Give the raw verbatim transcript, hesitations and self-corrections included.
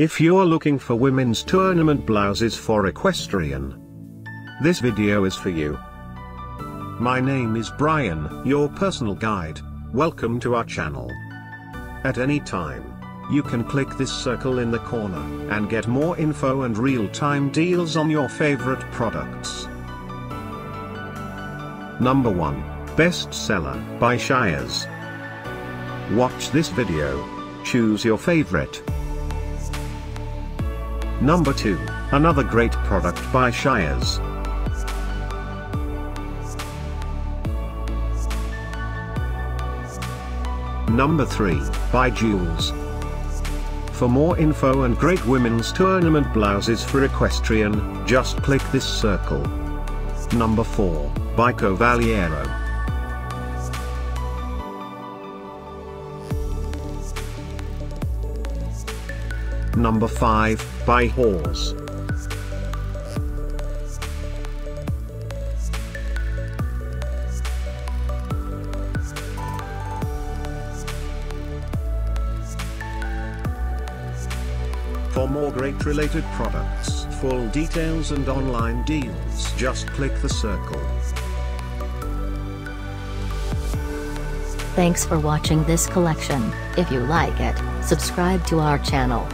If you're looking for women's tournament blouses for equestrian, this video is for you. My name is Brian, your personal guide. Welcome to our channel. At any time, you can click this circle in the corner and get more info and real-time deals on your favorite products. Number one. Bestseller by Shires. Watch this video. Choose your favorite. Number two. Another great product by Shires. Number three. By Joules. For more info and great women's tournament blouses for equestrian, just click this circle. Number four. By Covalliero. Number five. By Joules. For more great related products, full details and online deals, just click the circle. Thanks for watching this collection. If you like it, subscribe to our channel.